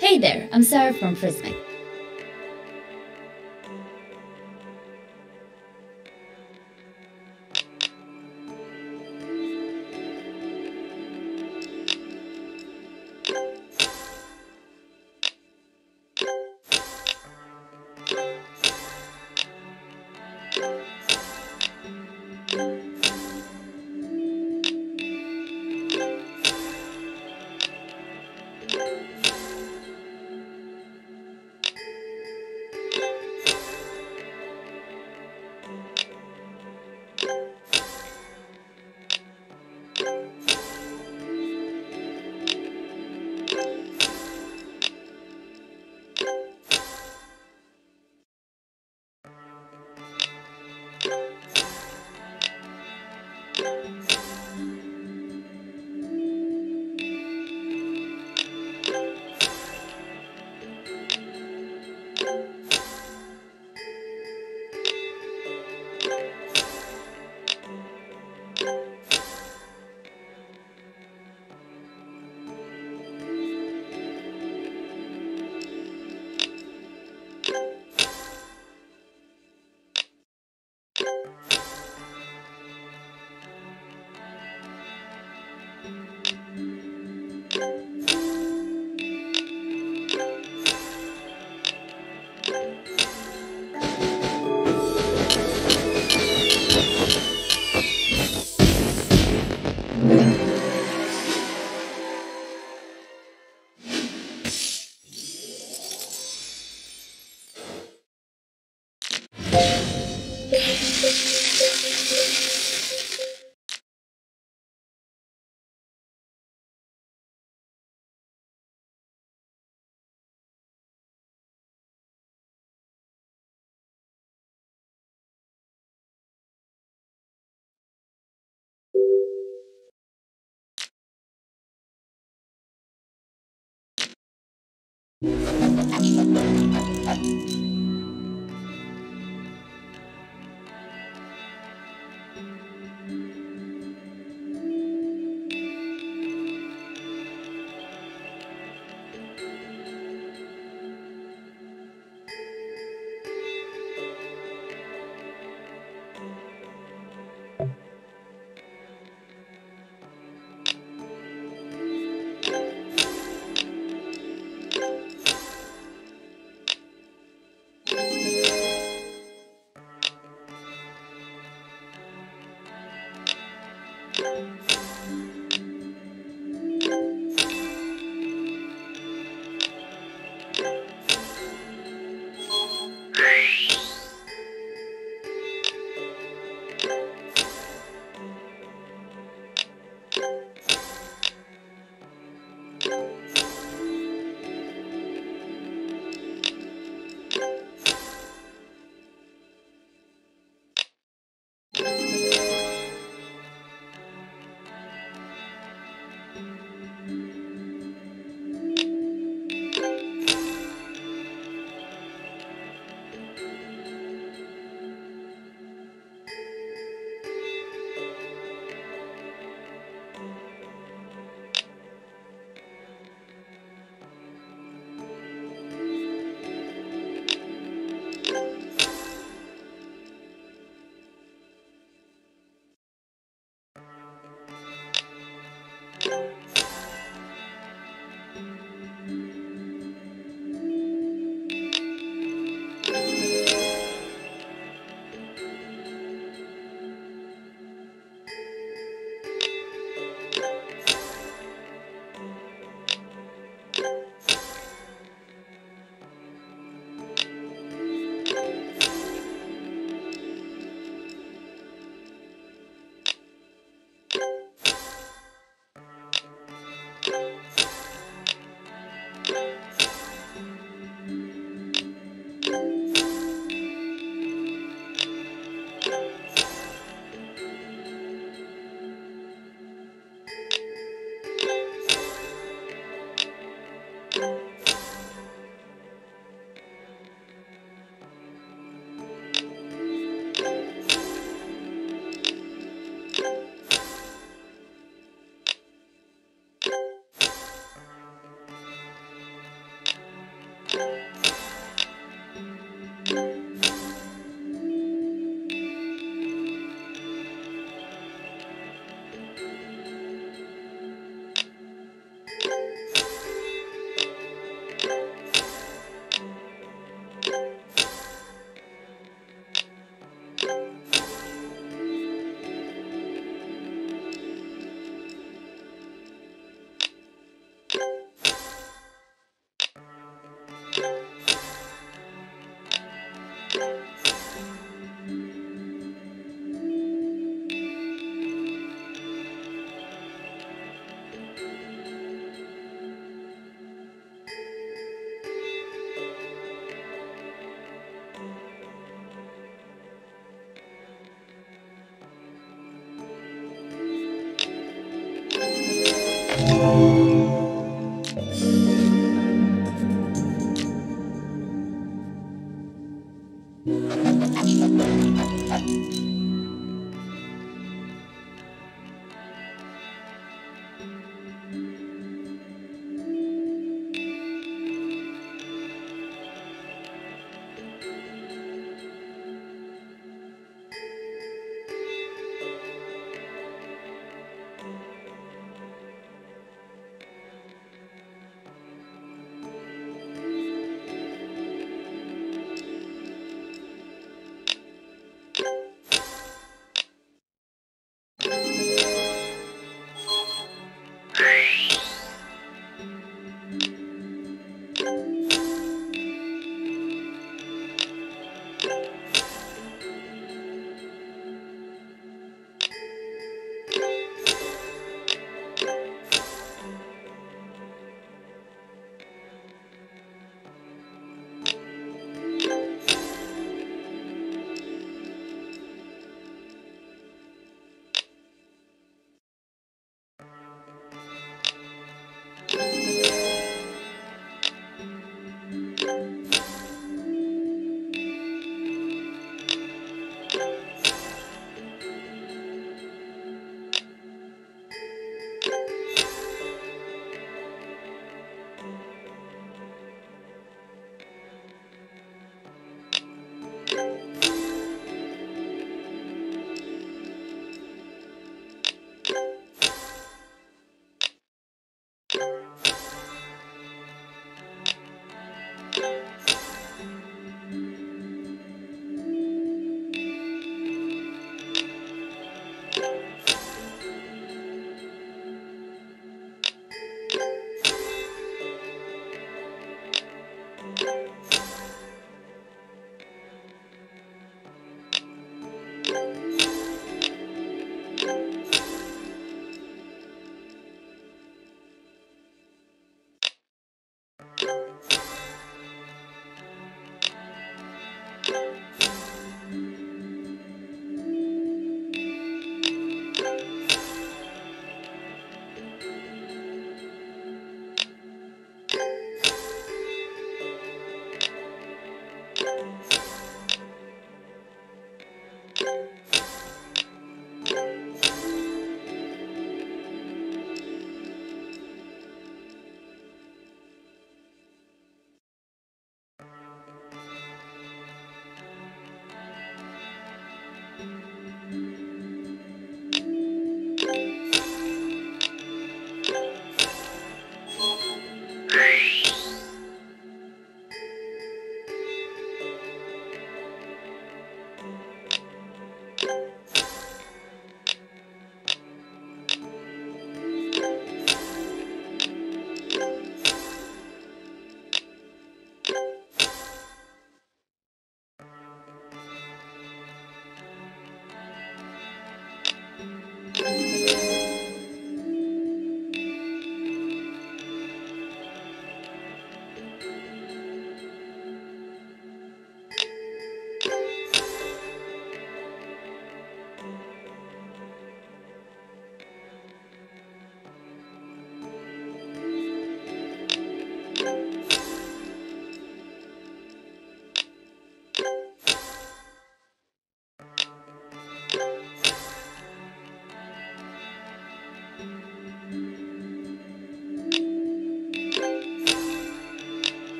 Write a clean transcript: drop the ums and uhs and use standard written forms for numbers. Hey there, I'm Sarah from Prismic.